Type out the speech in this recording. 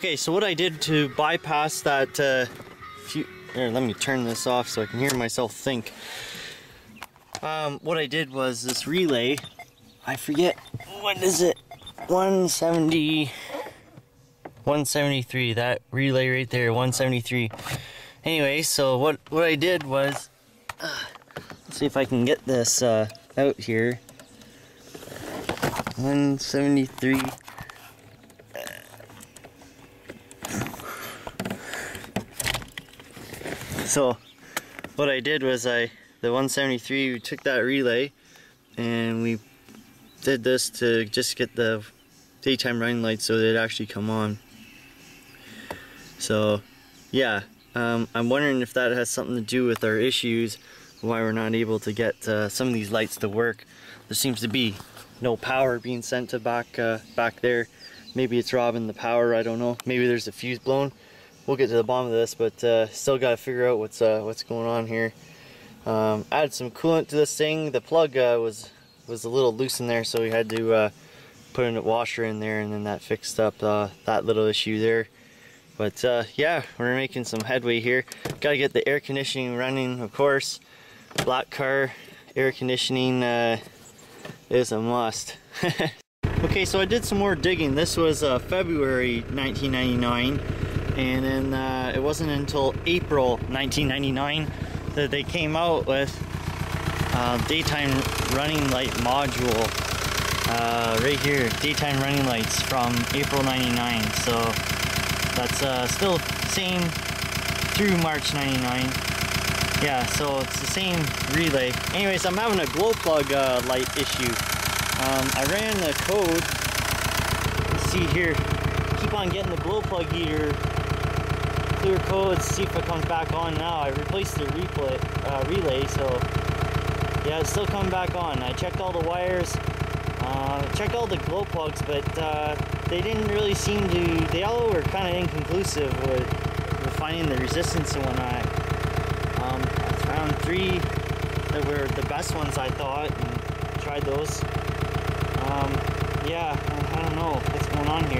Okay, so what I did to bypass that, here, let me turn this off so I can hear myself think. What I did was this relay, I forget, what is it? 173, that relay right there, 173. Anyway, so what I did was, let's see if I can get this out here. 173. So what I did was the 173, we took that relay and we did this to just get the daytime running lights so they'd actually come on. So yeah, I'm wondering if that has something to do with our issues, why we're not able to get some of these lights to work. There seems to be no power being sent to back there. Maybe it's robbing the power, I don't know. Maybe there's a fuse blown. We'll get to the bottom of this, but still got to figure out what's going on here. Add some coolant to this thing. The plug was a little loose in there, so we had to put a washer in there, and then that fixed up that little issue there. But yeah, we're making some headway here. Got to get the air conditioning running, of course. Black car air conditioning is a must. Okay, so I did some more digging. This was February 1999. And then it wasn't until April 1999 that they came out with daytime running light module right here, daytime running lights from April 99. So that's still same through March 99. Yeah, so it's the same relay. Anyways, I'm having a glow plug light issue. I ran the code. Let's see here. Keep on getting the glow plug heater. Clear codes, see if it comes back on now. I replaced the relay, so yeah, it's still coming back on. I checked all the wires, checked all the glow plugs, but they didn't really seem to, they all were kind of inconclusive with finding the resistance and whatnot. I found three that were the best ones, I thought, and tried those. Yeah, I don't know what's going on here.